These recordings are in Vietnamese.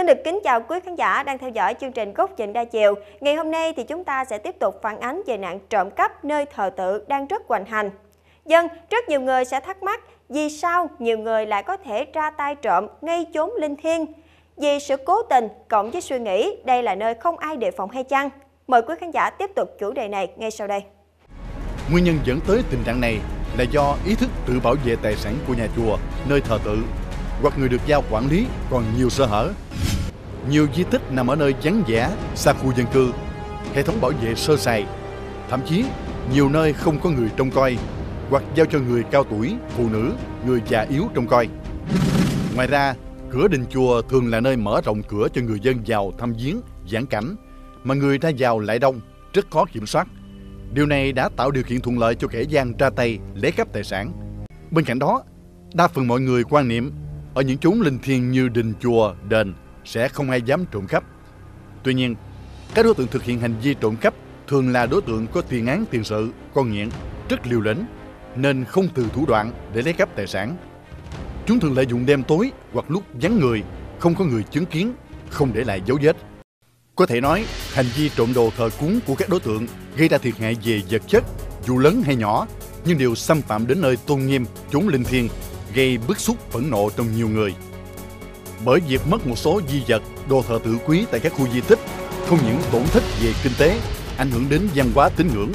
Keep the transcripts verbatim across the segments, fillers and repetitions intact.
Xin được kính chào quý khán giả đang theo dõi chương trình Góc Nhìn Đa Chiều. Ngày hôm nay thì chúng ta sẽ tiếp tục phản ánh về nạn trộm cắp nơi thờ tự đang rất hoành hành. Dân, rất nhiều người sẽ thắc mắc vì sao nhiều người lại có thể ra tay trộm ngay chốn linh thiêng. Vì sự cố tình cộng với suy nghĩ đây là nơi không ai đề phòng hay chăng? Mời quý khán giả tiếp tục chủ đề này ngay sau đây. Nguyên nhân dẫn tới tình trạng này là do ý thức tự bảo vệ tài sản của nhà chùa, nơi thờ tự hoặc người được giao quản lý còn nhiều sơ hở. Nhiều di tích nằm ở nơi vắng vẻ, xa khu dân cư, hệ thống bảo vệ sơ sài, thậm chí nhiều nơi không có người trông coi hoặc giao cho người cao tuổi, phụ nữ, người già yếu trông coi. Ngoài ra, cửa đình chùa thường là nơi mở rộng cửa cho người dân vào thăm viếng, giãn cảnh, mà người ra vào lại đông, rất khó kiểm soát. Điều này đã tạo điều kiện thuận lợi cho kẻ gian ra tay lấy cắp tài sản. Bên cạnh đó, đa phần mọi người quan niệm ở những chốn linh thiêng như đình chùa, đền sẽ không ai dám trộm cắp. Tuy nhiên, các đối tượng thực hiện hành vi trộm cắp thường là đối tượng có tiền án tiền sự, con nghiện, rất liều lĩnh nên không từ thủ đoạn để lấy cắp tài sản. Chúng thường lợi dụng đêm tối hoặc lúc vắng người, không có người chứng kiến, không để lại dấu vết. Có thể nói, hành vi trộm đồ thờ cúng của các đối tượng gây ra thiệt hại về vật chất, dù lớn hay nhỏ, nhưng đều xâm phạm đến nơi tôn nghiêm, chốn linh thiêng, gây bức xúc phẫn nộ trong nhiều người. Bởi việc mất một số di vật, đồ thờ tự quý tại các khu di tích, không những tổn thất về kinh tế, ảnh hưởng đến văn hóa tín ngưỡng,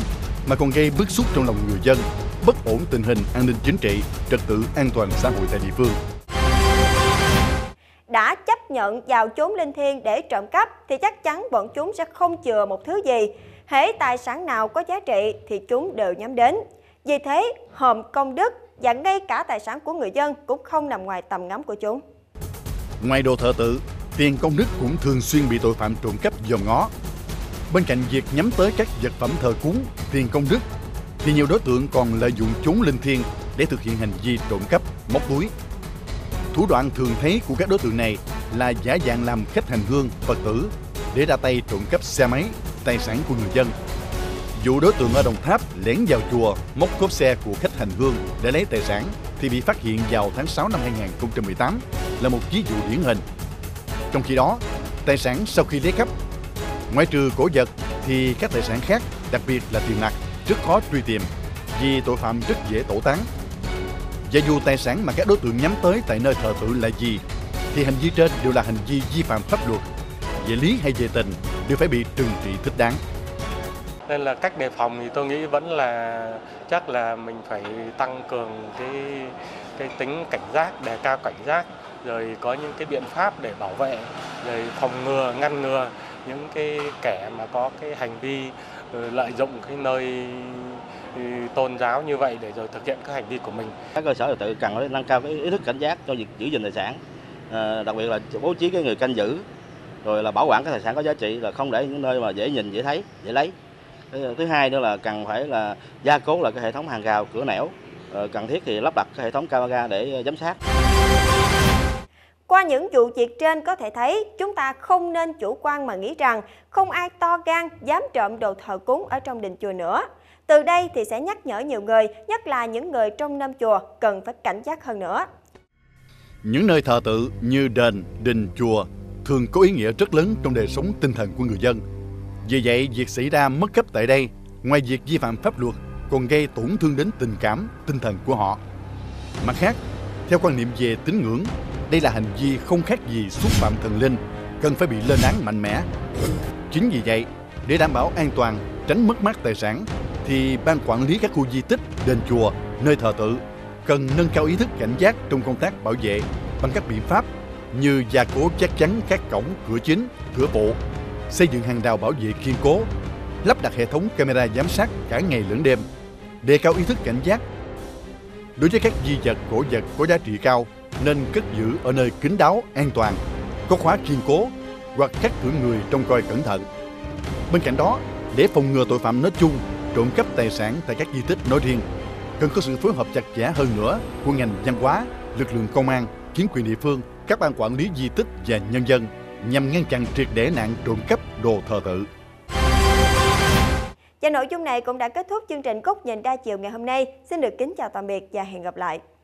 mà còn gây bức xúc trong lòng người dân, bất ổn tình hình an ninh chính trị, trật tự an toàn xã hội tại địa phương. Đã chấp nhận vào chốn linh thiêng để trộm cắp thì chắc chắn bọn chúng sẽ không chừa một thứ gì. Hễ tài sản nào có giá trị thì chúng đều nhắm đến. Vì thế, hòm công đức và ngay cả tài sản của người dân cũng không nằm ngoài tầm ngắm của chúng. Ngoài đồ thờ tự, tiền công đức cũng thường xuyên bị tội phạm trộm cắp dòm ngó. Bên cạnh việc nhắm tới các vật phẩm thờ cúng, tiền công đức, thì nhiều đối tượng còn lợi dụng chốn linh thiêng để thực hiện hành vi trộm cắp, móc túi. Thủ đoạn thường thấy của các đối tượng này là giả dạng làm khách hành hương, Phật tử để ra tay trộm cắp xe máy, tài sản của người dân. Vụ đối tượng ở Đồng Tháp lén vào chùa móc cốp xe của khách hành hương để lấy tài sản thì bị phát hiện vào tháng sáu năm hai nghìn không trăm mười tám là một ví dụ điển hình. Trong khi đó, tài sản sau khi lấy cắp, ngoại trừ cổ vật thì các tài sản khác, đặc biệt là tiền mặt, rất khó truy tìm vì tội phạm rất dễ tẩu tán. Và dù tài sản mà các đối tượng nhắm tới tại nơi thờ tự là gì thì hành vi trên đều là hành vi vi phạm pháp luật, về lý hay về tình đều phải bị trừng trị thích đáng. Nên là cách đề phòng thì tôi nghĩ vẫn là chắc là mình phải tăng cường cái cái tính cảnh giác, đề cao cảnh giác, rồi có những cái biện pháp để bảo vệ, rồi phòng ngừa, ngăn ngừa những cái kẻ mà có cái hành vi lợi dụng cái nơi tôn giáo như vậy để rồi thực hiện các hành vi của mình. Các cơ sở thờ tự cần phải nâng cao cái ý thức cảnh giác cho việc giữ gìn tài sản, à, đặc biệt là bố trí cái người canh giữ, rồi là bảo quản các tài sản có giá trị, là không để những nơi mà dễ nhìn, dễ thấy, dễ lấy. Thứ hai nữa là cần phải là gia cố là cái hệ thống hàng rào cửa nẻo, cần thiết thì lắp đặt cái hệ thống camera để giám sát. Qua những vụ việc trên có thể thấy chúng ta không nên chủ quan mà nghĩ rằng không ai to gan dám trộm đồ thờ cúng ở trong đình chùa nữa. Từ đây thì sẽ nhắc nhở nhiều người, nhất là những người trong năm chùa cần phải cảnh giác hơn nữa. Những nơi thờ tự như đền, đình, chùa thường có ý nghĩa rất lớn trong đời sống tinh thần của người dân. Vì vậy, việc xảy ra mất cấp tại đây, ngoài việc vi phạm pháp luật, còn gây tổn thương đến tình cảm, tinh thần của họ. Mặt khác, theo quan niệm về tín ngưỡng, đây là hành vi không khác gì xúc phạm thần linh, cần phải bị lên án mạnh mẽ. Chính vì vậy, để đảm bảo an toàn, tránh mất mát tài sản, thì ban quản lý các khu di tích, đền chùa, nơi thờ tự cần nâng cao ý thức cảnh giác trong công tác bảo vệ bằng các biện pháp như gia cố chắc chắn các cổng, cửa chính, cửa bộ, xây dựng hàng rào bảo vệ kiên cố, lắp đặt hệ thống camera giám sát cả ngày lẫn đêm, đề cao ý thức cảnh giác. Đối với các di vật, cổ vật có giá trị cao nên cất giữ ở nơi kín đáo, an toàn, có khóa kiên cố hoặc các cửa người trông coi cẩn thận. Bên cạnh đó, để phòng ngừa tội phạm nói chung, trộm cắp tài sản tại các di tích nói riêng, cần có sự phối hợp chặt chẽ hơn nữa của ngành văn hóa, lực lượng công an, chính quyền địa phương, các ban quản lý di tích và nhân dân nhằm ngăn chặn triệt để nạn trộm cắp đồ thờ tự. Và nội dung này cũng đã kết thúc chương trình Góc Nhìn Đa Chiều ngày hôm nay. Xin được kính chào tạm biệt và hẹn gặp lại.